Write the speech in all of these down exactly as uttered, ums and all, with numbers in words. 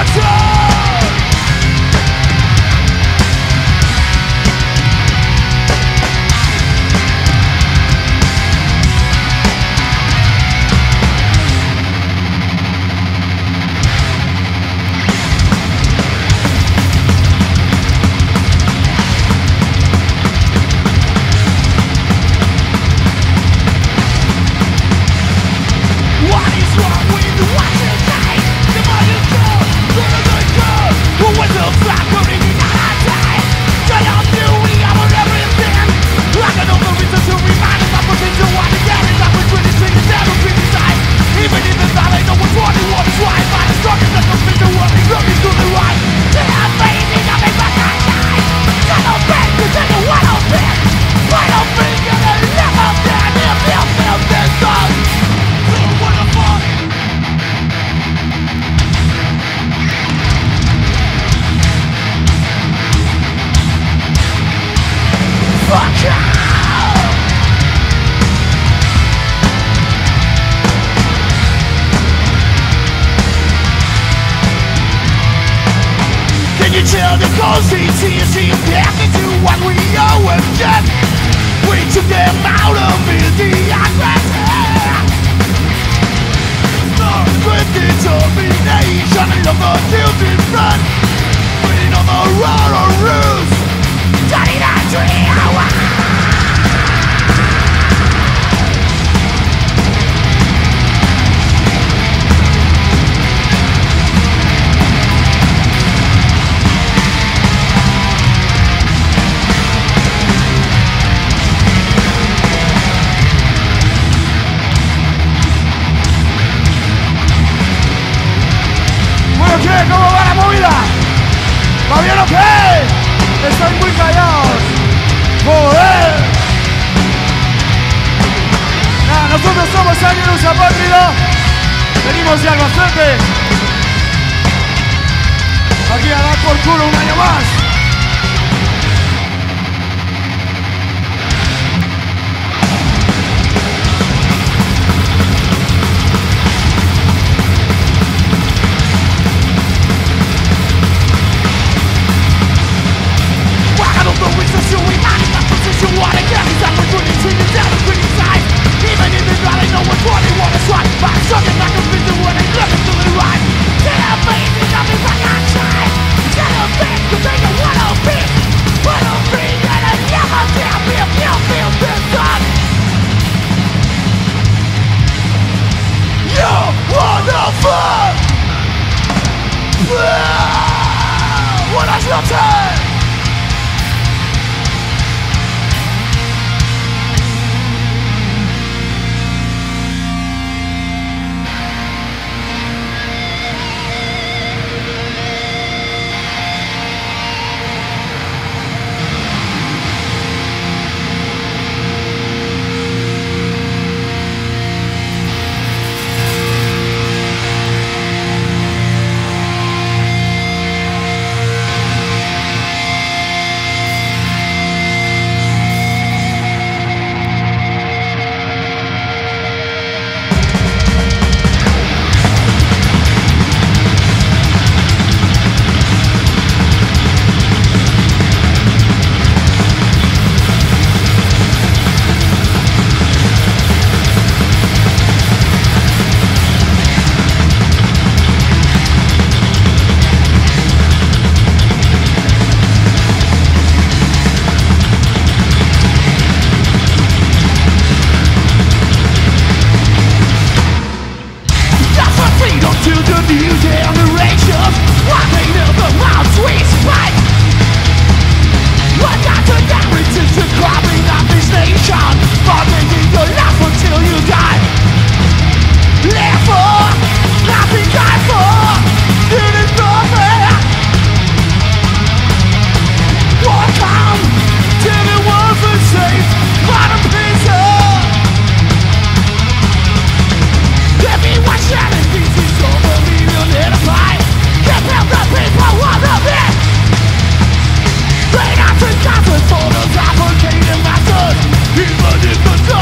Even if the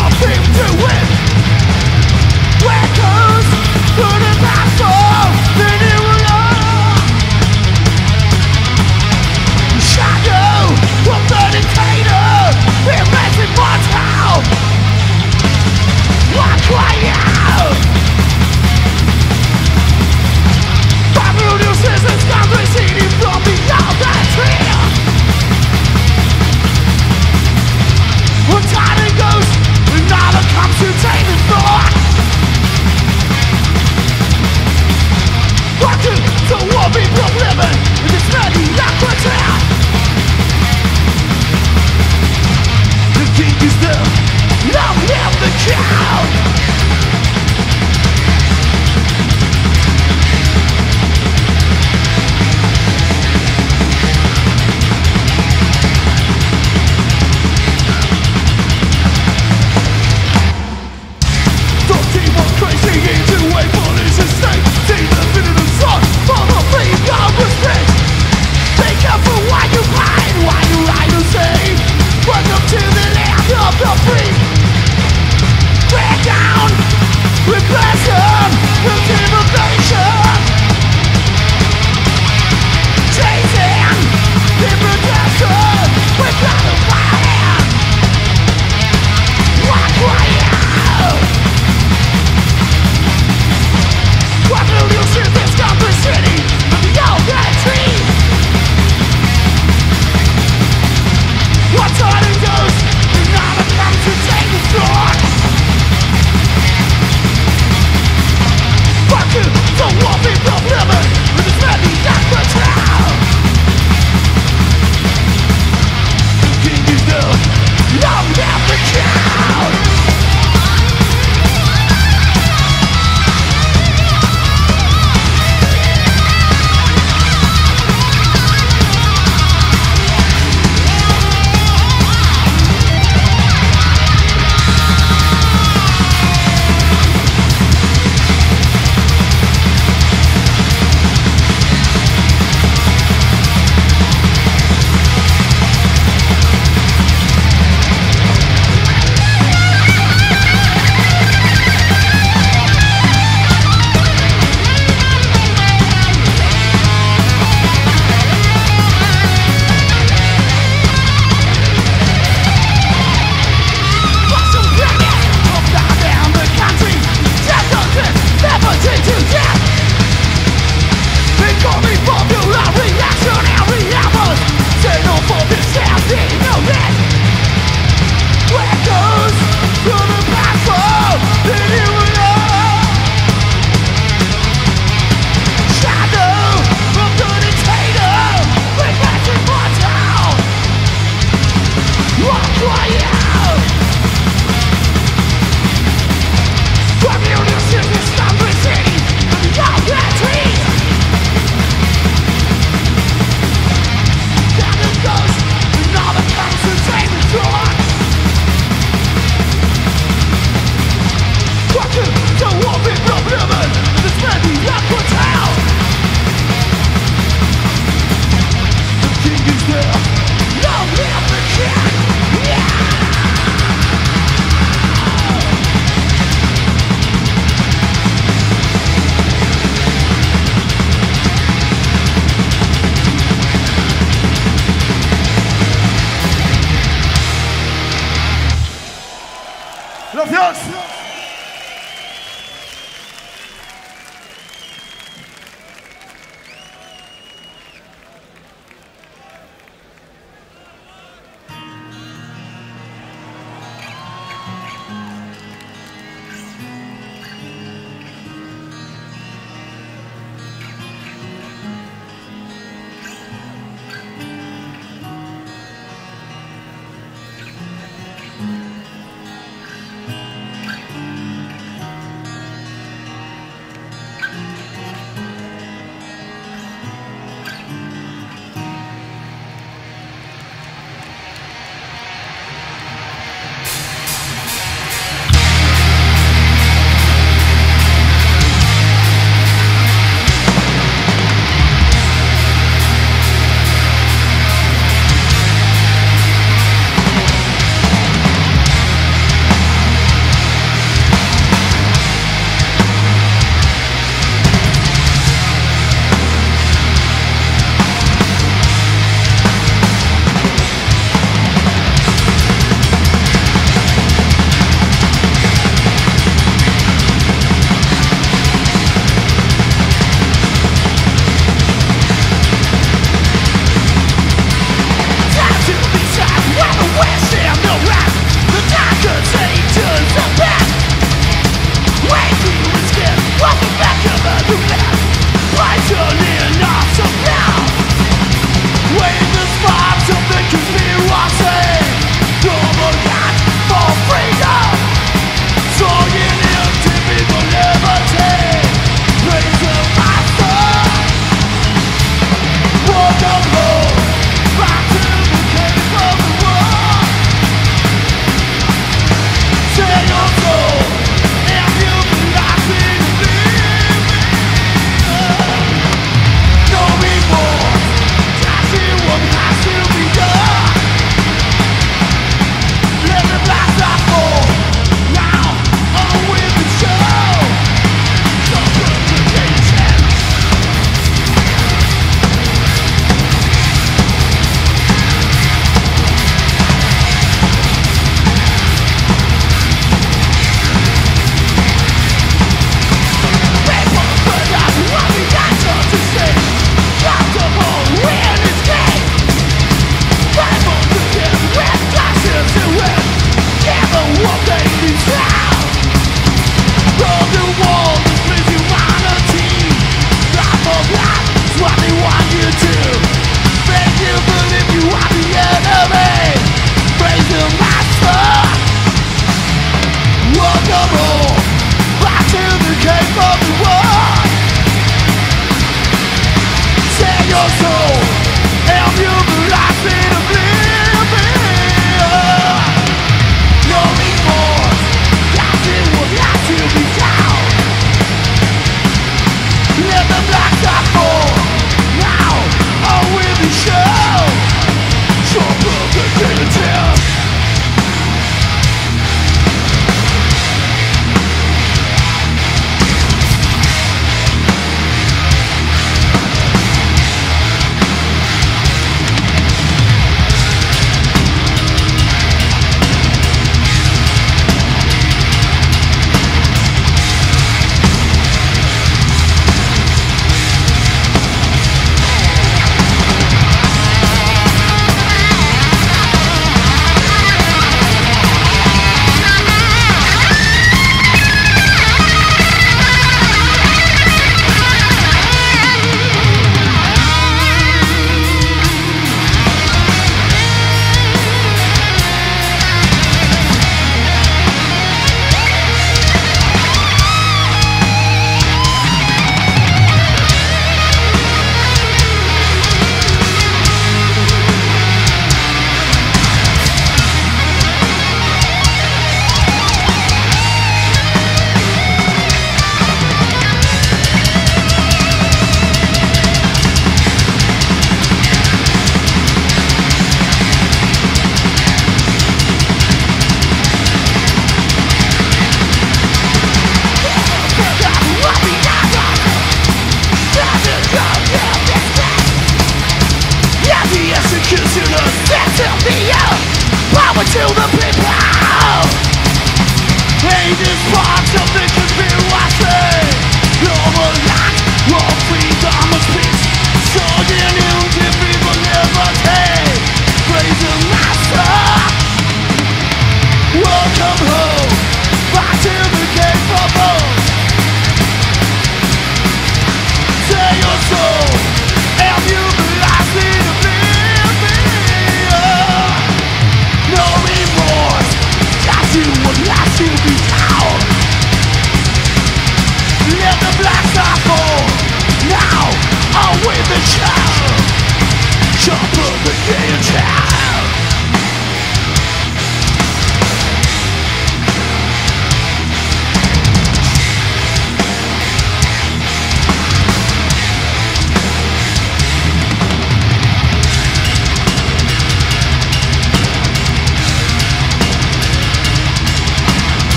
Another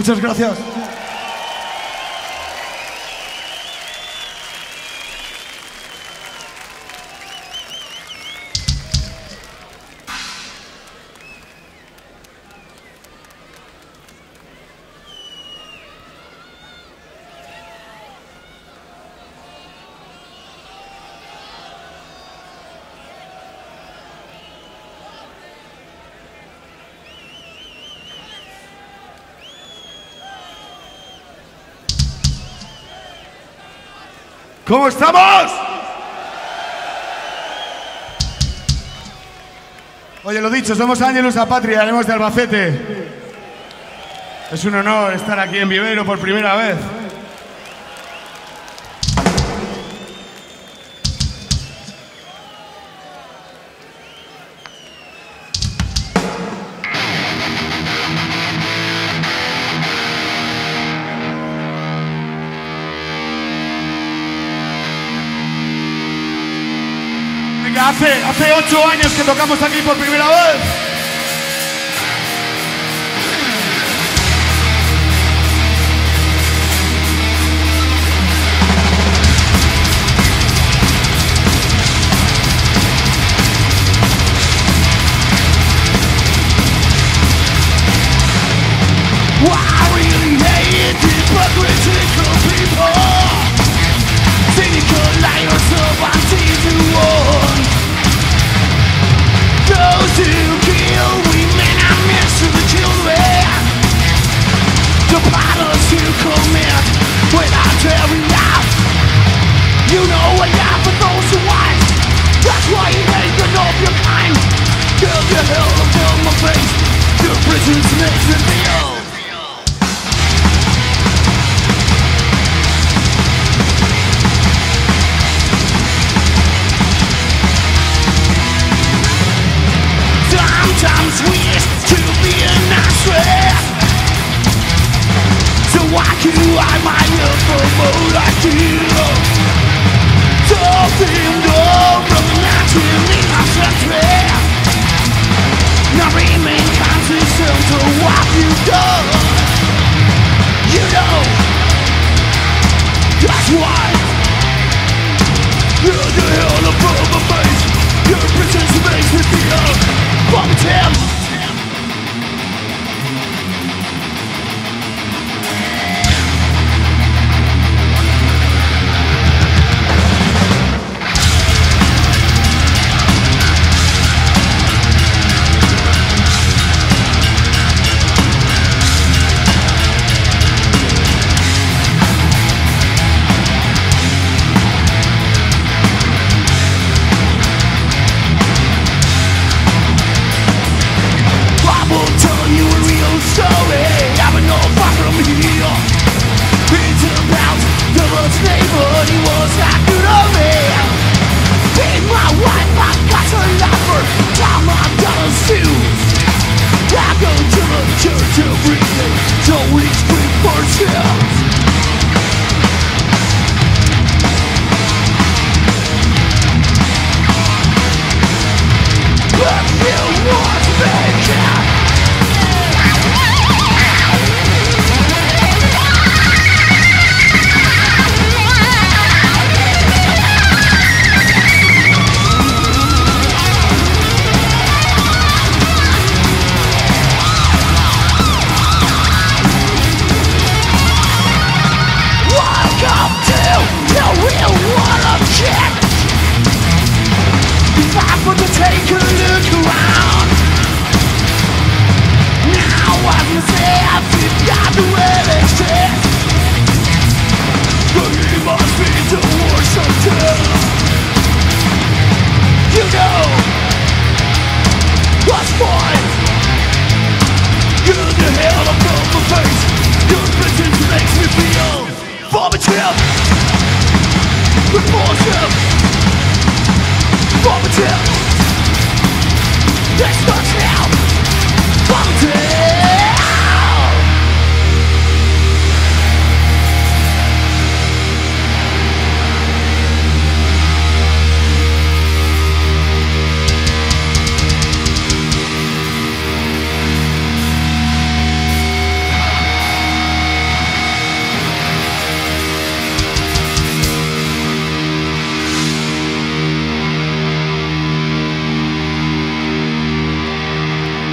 Muchas gracias. ¿Cómo estamos? Oye, lo dicho, somos Angelus Apatrida, venimos de Albacete. Es un honor estar aquí en Viveiro por primera vez. Hace, hace ocho años que tocamos aquí por primera vez. Well, I really hate hypocritical people, cynical liars of anti-war. Those who kill women and mischievous children, the battles you commit without every act. You know I have for those who want. That's why you hate the of your kind. Girl, you held them down my face. Your prison snakes and the sometimes we used to be an actress, so I can hide my love for what I feel. Something wrong from the naturally abstract. Now remain consistent to what you've done. You know, that's why you're the hell above my face. Your presence makes me feel. Fuck him!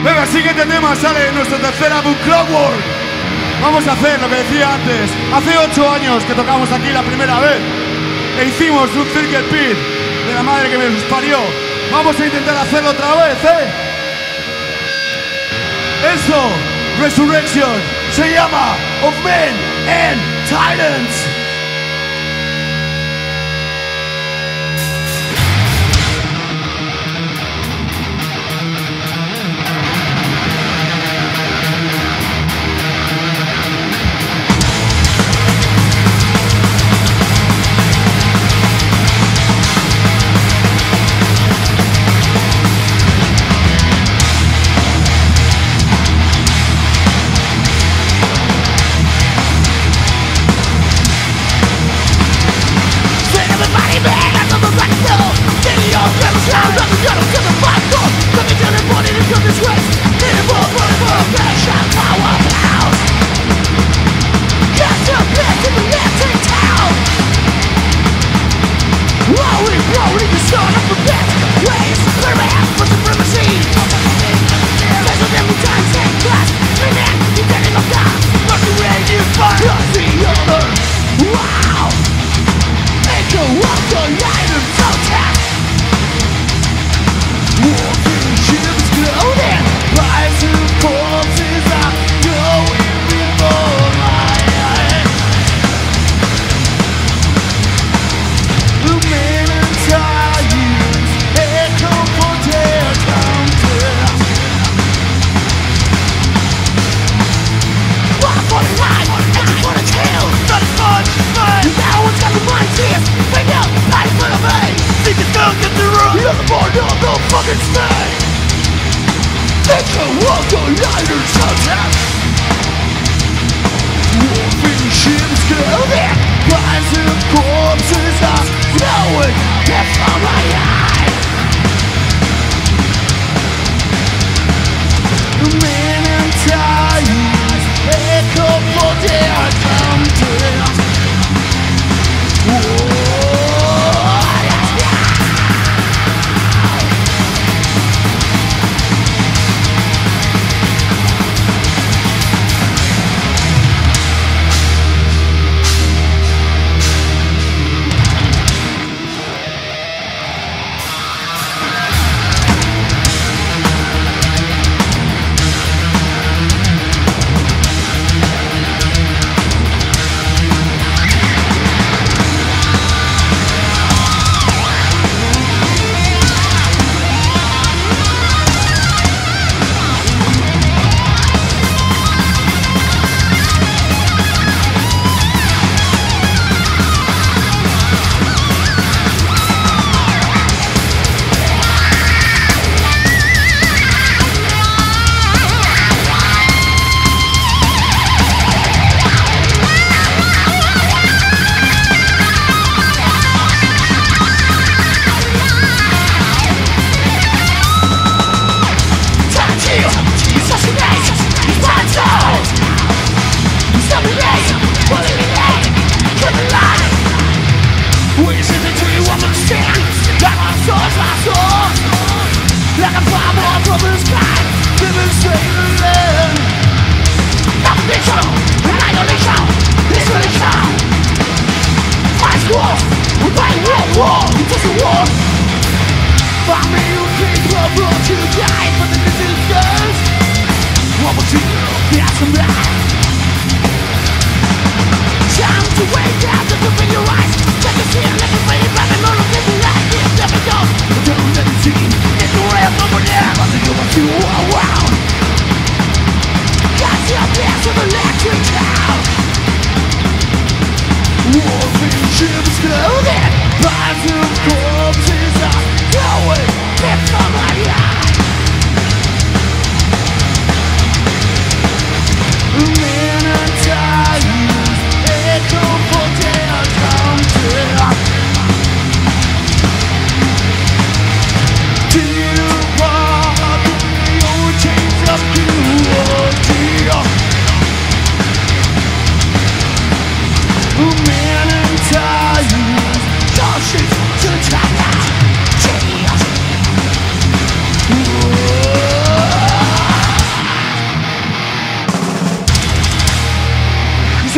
Venga, siguiente tema, sale nuestra tercera Bootleg War. Vamos a hacer lo que decía antes. Hace ocho años que tocamos aquí la primera vez e hicimos un circle pit de la madre que me los parió. Vamos a intentar hacerlo otra vez, ¿eh? Eso, Resurrection, se llama Of Men and Tyrants.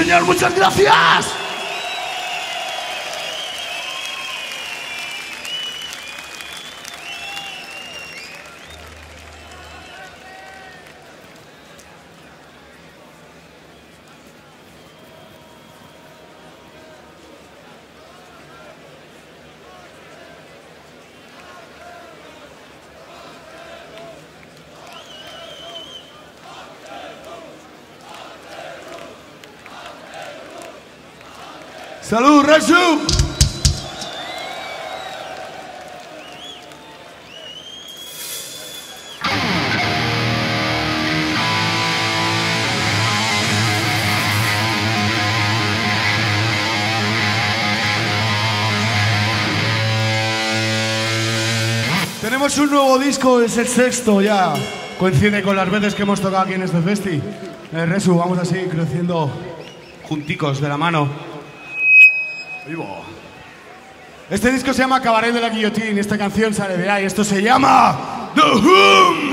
señor, muchas gracias. ¡Salud, Resu! Tenemos un nuevo disco, es el sexto ya. Coincide con las veces que hemos tocado aquí en este festi. Eh, Resu, vamos así, creciendo junticos, de la mano. Este disco se llama Cabaret de la Guillotina y esta canción sale de ahí. Esto se llama The Hum.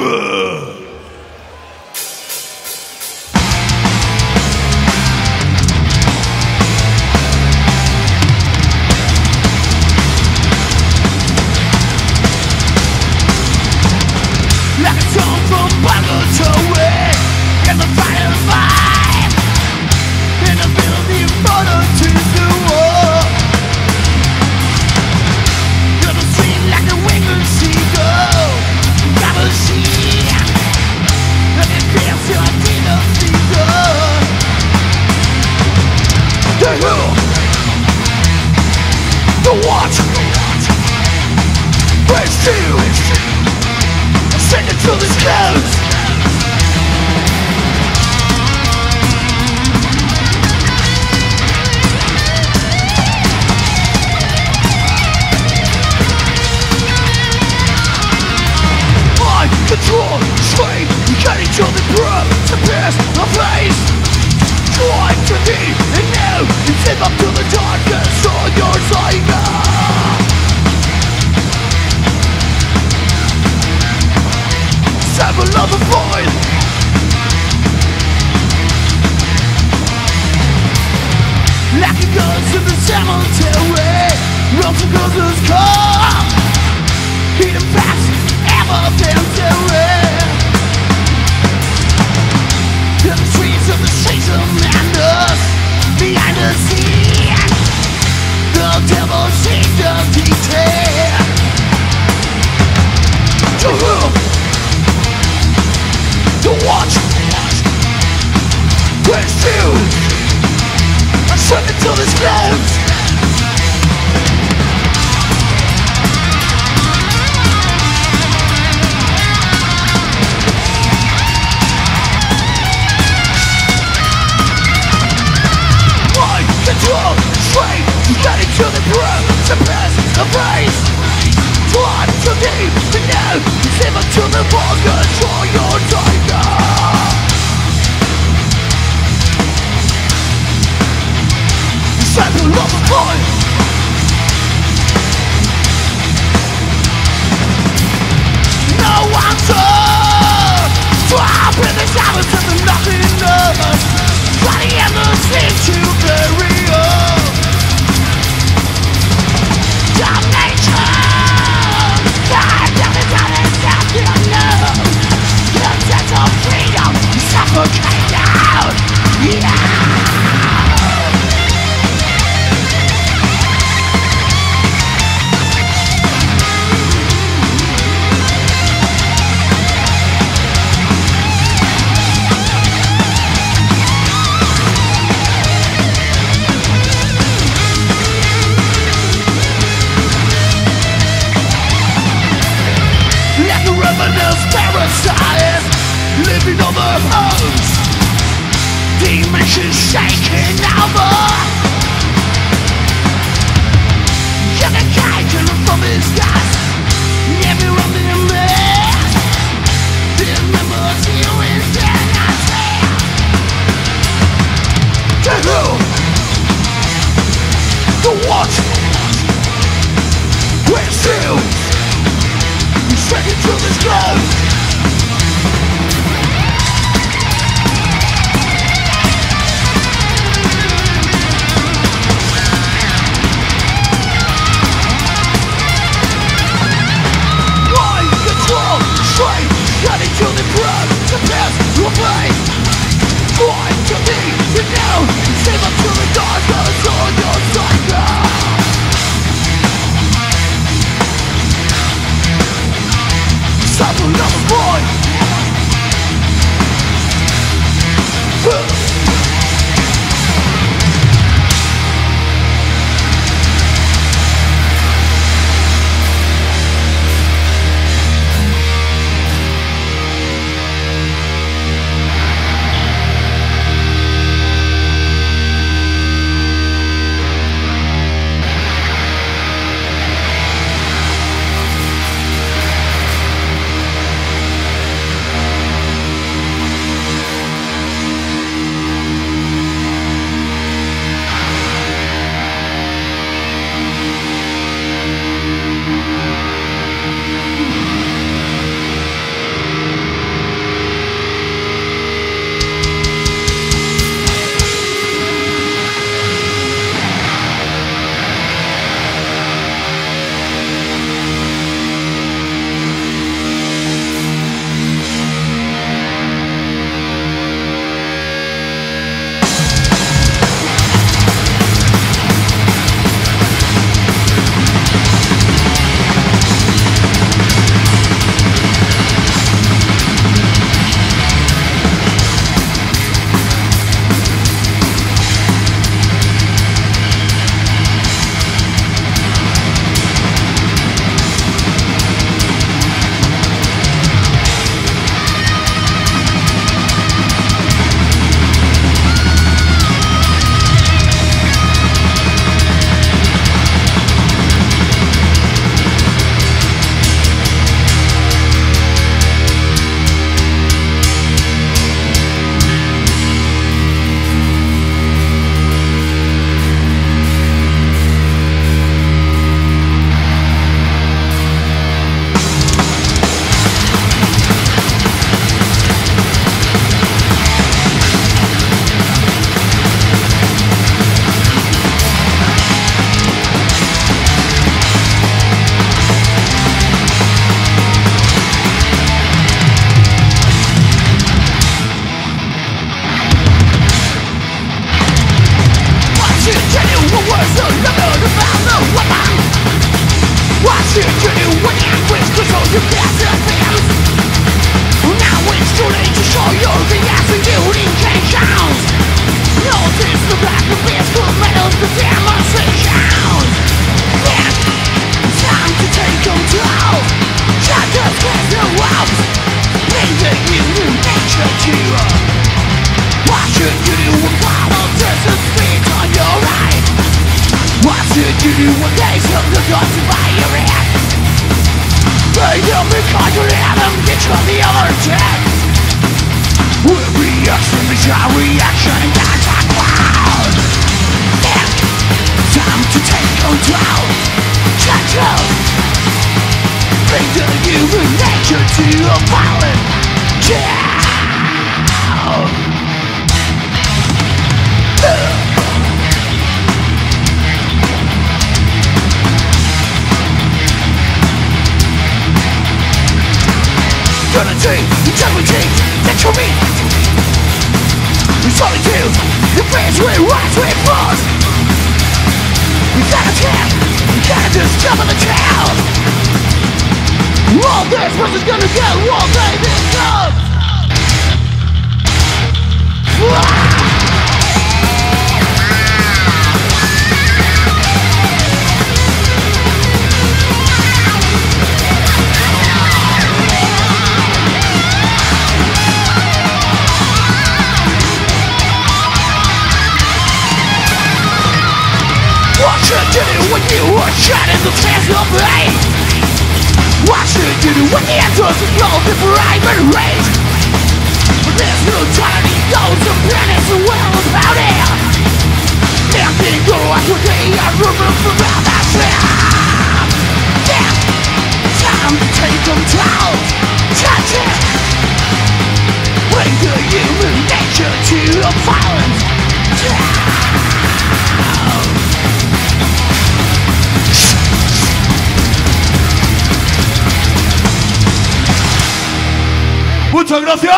gracias.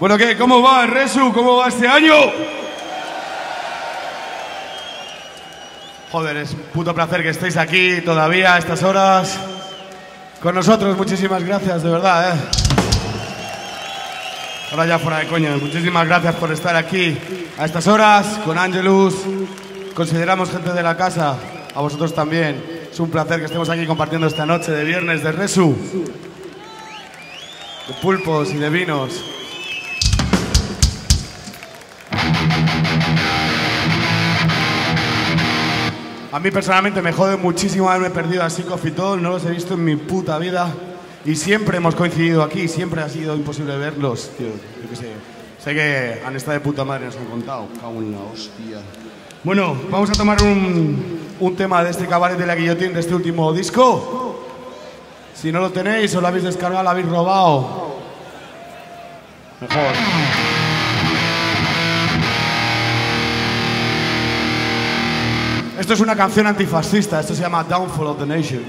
Bueno, ¿qué? ¿Cómo va, Resu? ¿Cómo va este año? Joder, es un puto placer que estéis aquí todavía a estas horas con nosotros. Muchísimas gracias, de verdad, ¿eh? Ahora ya fuera de coño. Muchísimas gracias por estar aquí a estas horas con Angelus. Consideramos gente de la casa, a vosotros también. Es un placer que estemos aquí compartiendo esta noche de viernes de Resu, de pulpos y de vinos. A mí personalmente me jode muchísimo haberme perdido a Sick of It All, no los he visto en mi puta vida y siempre hemos coincidido aquí, siempre ha sido imposible verlos, tío, yo qué sé. Sé que han estado de puta madre, nos han contado, cago en la hostia. Bueno, vamos a tomar un, un tema de este Cabaret de la Guillotina, de este último disco. Si no lo tenéis o lo habéis descargado, lo habéis robado. Mejor. Esto es una canción antifascista, esto se llama Downfall of the Nation.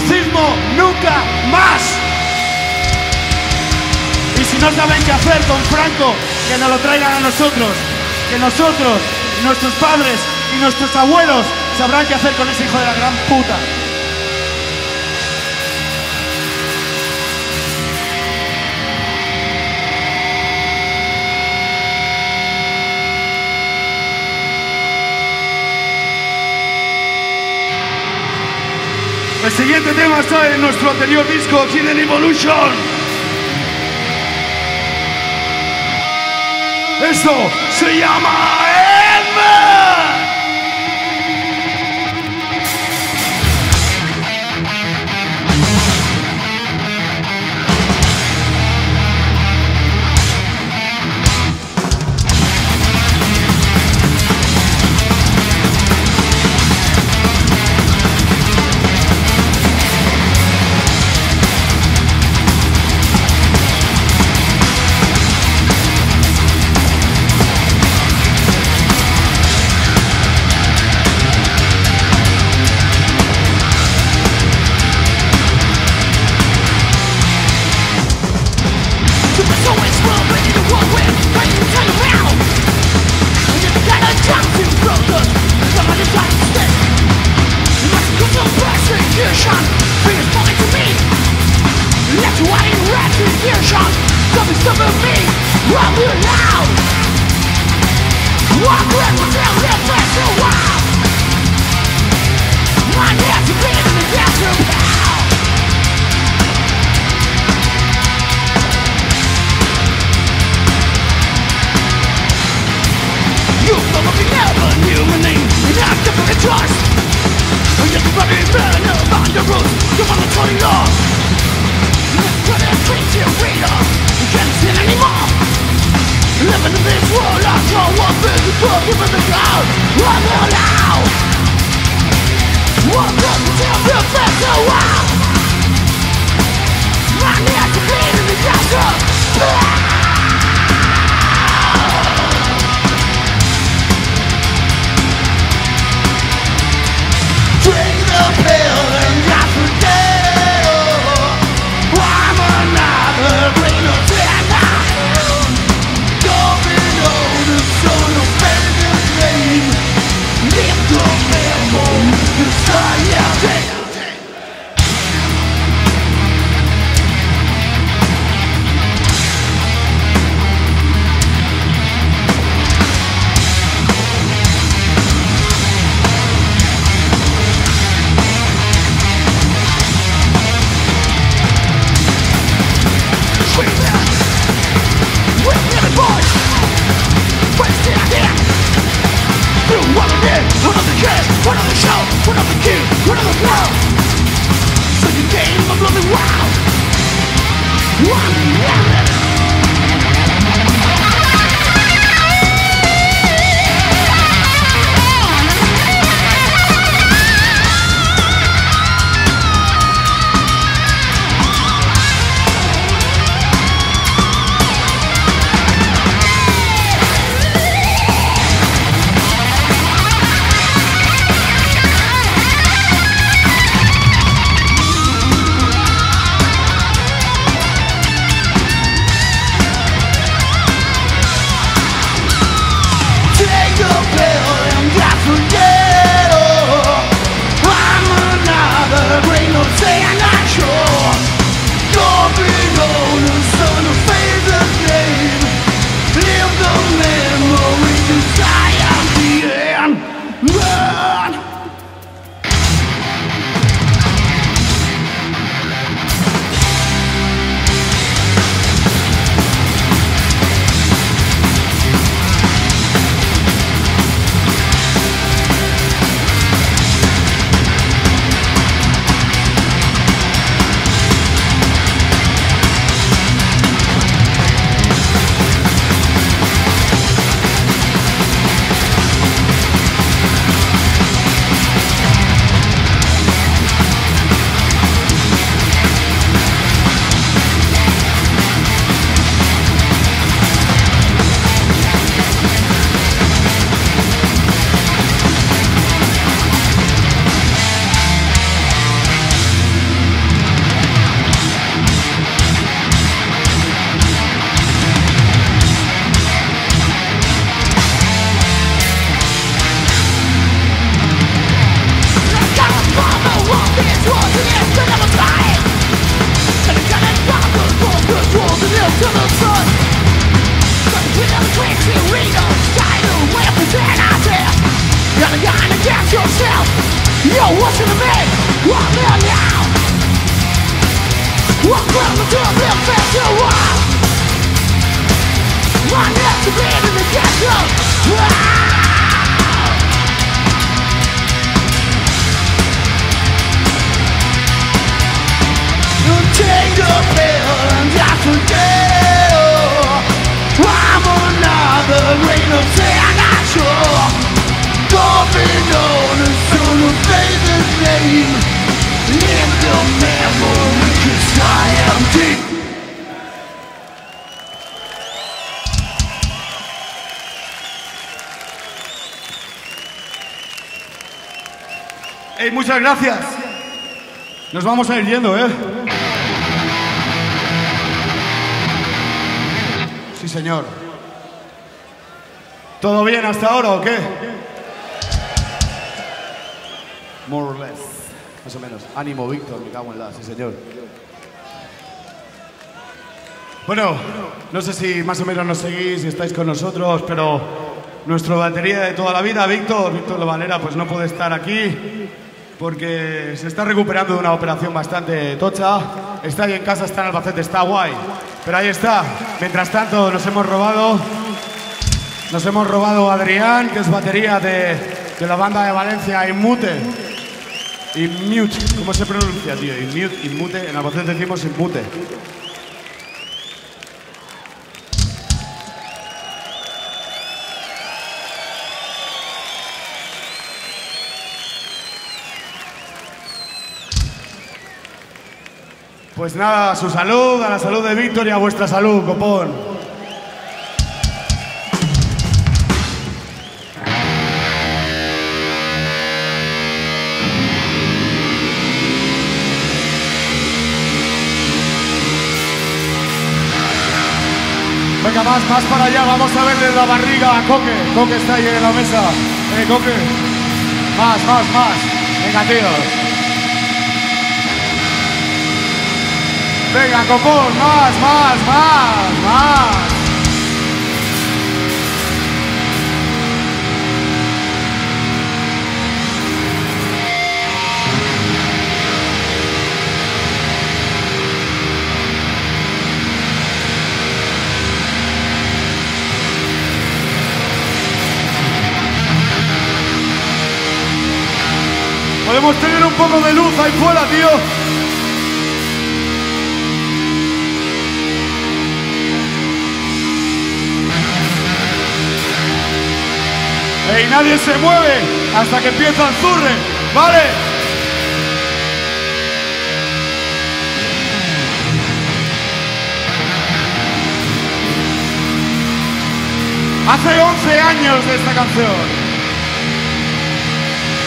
fascismo nunca más. Y si no saben qué hacer con Franco, que nos lo traigan a nosotros, que nosotros, nuestros padres y nuestros abuelos sabrán qué hacer con ese hijo de la gran puta. El siguiente tema está en nuestro anterior disco, Hidden Evolution. Esto se llama Inmute. Hey, muchas gracias. Nos vamos a ir yendo, ¿eh? Sí, señor. ¿Todo bien hasta ahora o qué? More or less. Más o menos. Ánimo, Víctor, me cago en la... Sí, señor. Bueno, no sé si más o menos nos seguís, si estáis con nosotros, pero nuestro batería de toda la vida, Víctor, Víctor Lovanera, pues no puede estar aquí, porque se está recuperando de una operación bastante tocha. Está ahí en casa, está en Albacete, está guay. Pero ahí está. Mientras tanto, nos hemos robado... Nos hemos robado a Adrián, que es batería de, de la banda de Valencia, Inmute. Inmute. ¿Cómo se pronuncia, tío? Inmute, Inmute. En Albacete decimos Inmute. Pues nada, a su salud, a la salud de Víctor y a vuestra salud, copón. Venga, más, más para allá, vamos a verle la barriga a Coque. Coque está ahí en la mesa. Eh, Coque. Más, más, más. Venga, tío. Venga, copón, más, más, más, más. Podemos tener un poco de luz ahí fuera, tío. Y nadie se mueve hasta que empieza el zurre, ¿vale? Hace once años de esta canción.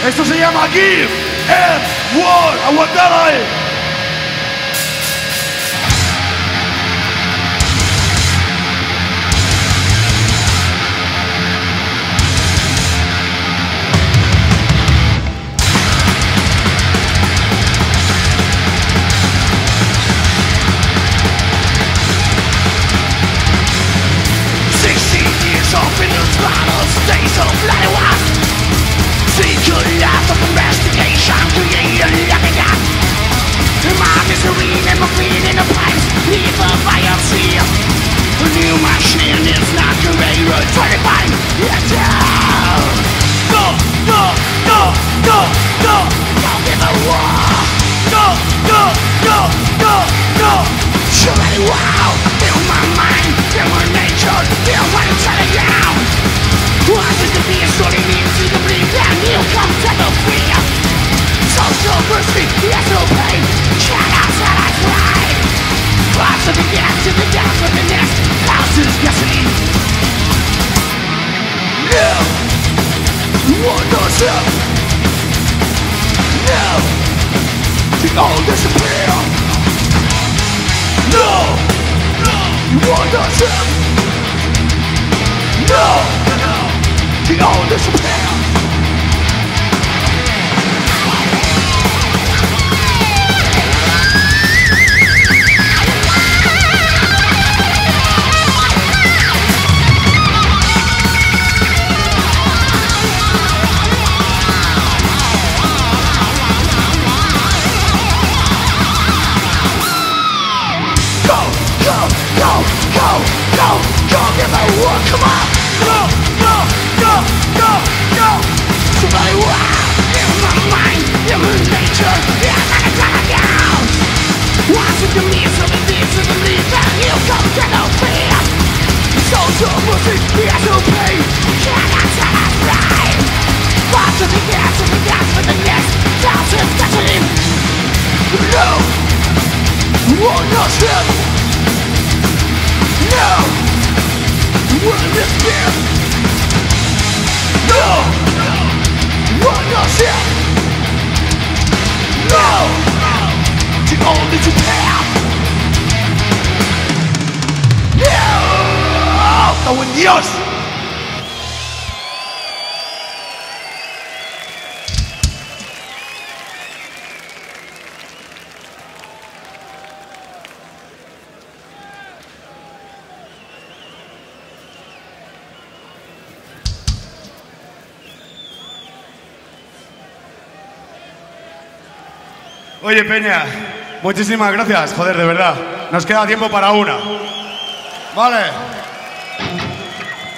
Esto se llama Give It War. Aguantad ahí. Disappear. Oye, Peña, muchísimas gracias, joder, de verdad. Nos queda tiempo para una. Vale.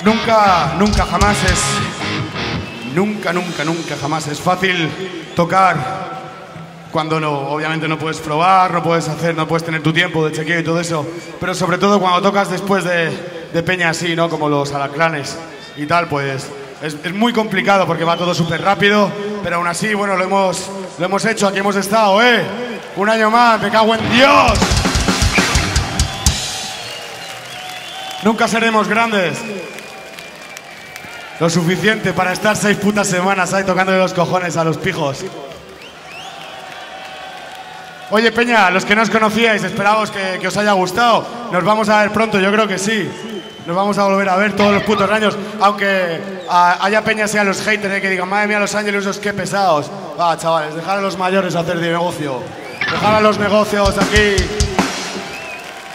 Nunca, nunca jamás es... Nunca, nunca, nunca jamás es fácil tocar cuando no, obviamente no puedes probar, no puedes hacer, no puedes tener tu tiempo de chequeo y todo eso. Pero sobre todo cuando tocas después de, de Peña así, ¿no? Como los alacranes y tal, pues... Es, es muy complicado porque va todo súper rápido, pero aún así, bueno, lo hemos... Lo hemos hecho, aquí hemos estado, ¿eh? Un año más, me cago en Dios. Nunca seremos grandes. Lo suficiente para estar seis putas semanas ahí tocándole los cojones a los pijos. Oye, Peña, los que no os conocíais, esperamos que, que os haya gustado. Nos vamos a ver pronto, yo creo que sí. Nos vamos a volver a ver todos los putos años, aunque a, haya Peña sea los haters, ¿eh? Que digan, madre mía, los Angelus, los qué pesados. Va, chavales, dejad a los mayores hacer de negocio. Dejad a los negocios aquí.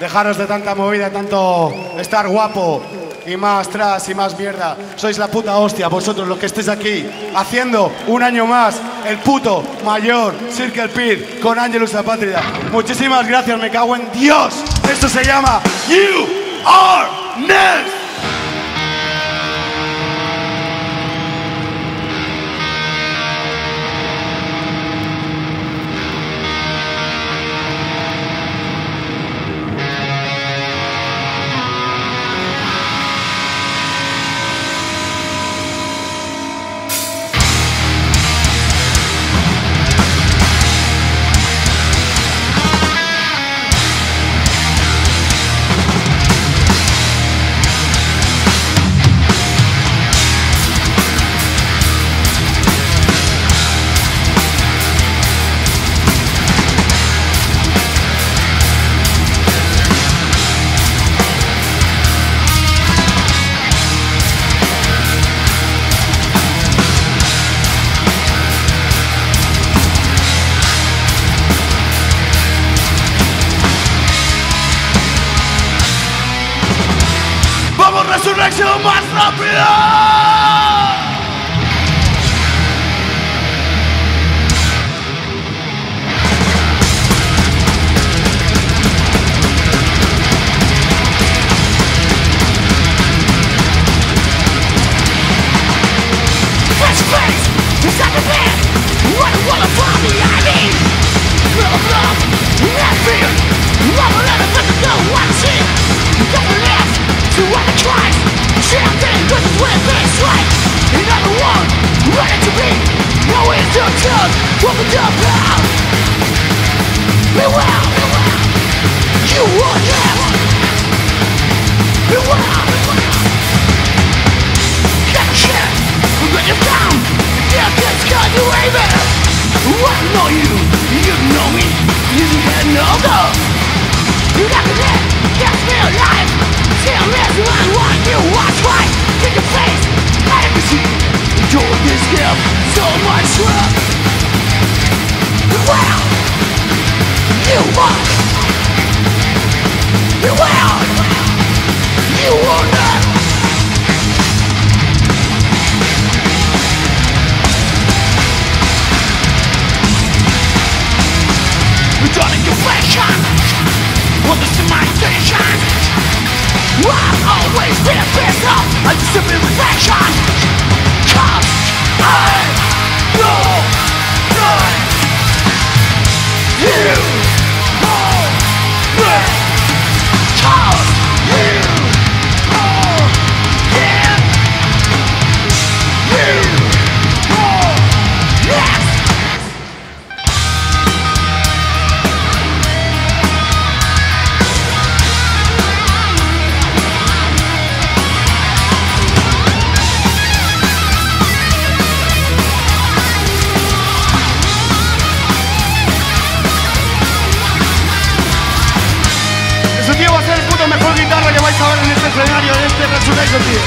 Dejaros de tanta movida, tanto estar guapo y más tras y más mierda. Sois la puta hostia, vosotros los que estéis aquí, haciendo un año más el puto mayor Circle Pit con Angelus Apatrida. Muchísimas gracias, me cago en Dios. Esto se llama You Are Next. Always been a piss off. stupid reflections, cause I know not you are red, cause you are him, you are yes. Mejor guitarra que vais a ver en este escenario de este Resurrection, tío.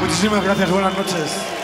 Muchísimas gracias, buenas noches.